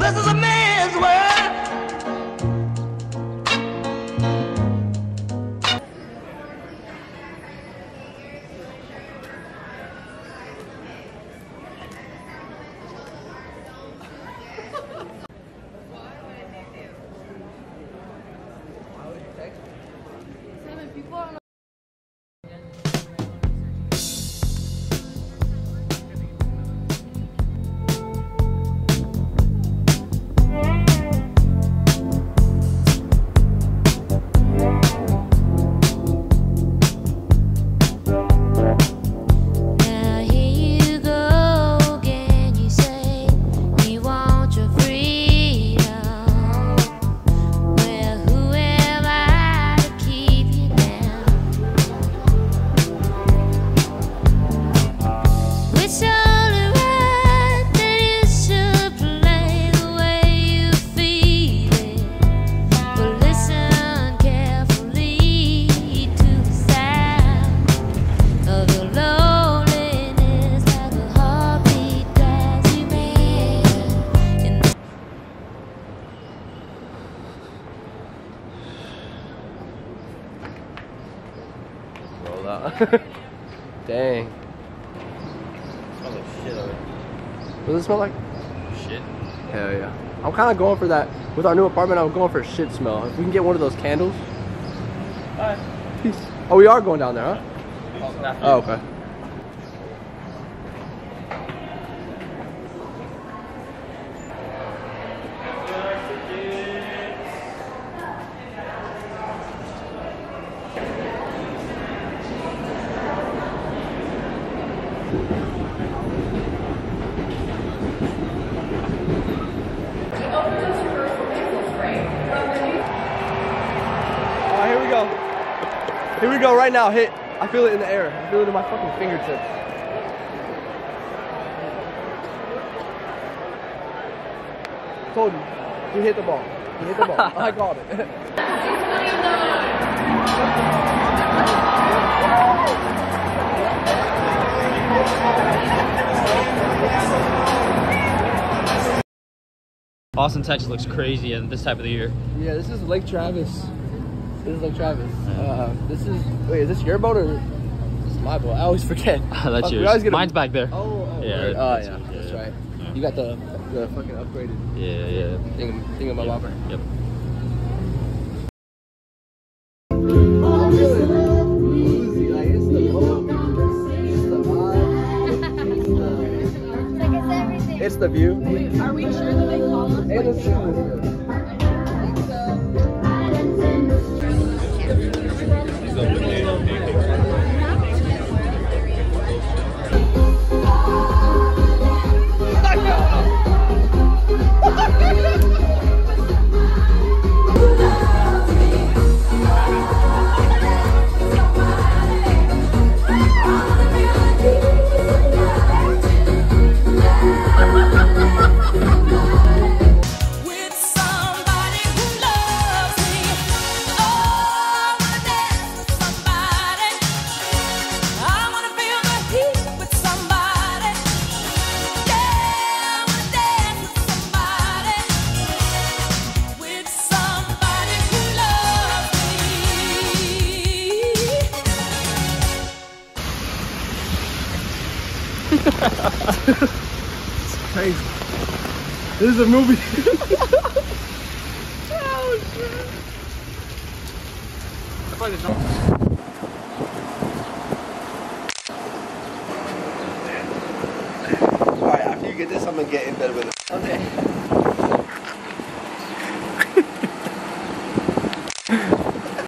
This is a man's world. Seven people are Dang. It smells like shit already. Does it smell like shit? Hell yeah. I'm kind of going for that. With our new apartment, I'm going for a shit smell. If we can get one of those candles. Alright. Peace. Oh, we are going down there, huh? Oh, okay. Here we go right now, hit. I feel it in the air. I feel it in my fucking fingertips. Told you, you hit the ball. You hit the ball. I got it. Austin, Texas looks crazy at this type of the year. Yeah, this is Lake Travis. This is Lake Travis. Wait, is this your boat or this is my boat? I always forget. That's yours. Mine's back there. Oh yeah. Right. That's right. Yeah. You got the fucking upgraded. Yeah. Thing of my bobber. Yep. It's the view. Wait, are we sure that they call us? It is true. It's crazy. This is a movie. Oh shit! I find it not. Alright, after you get this, I'm gonna get in bed with it. Okay.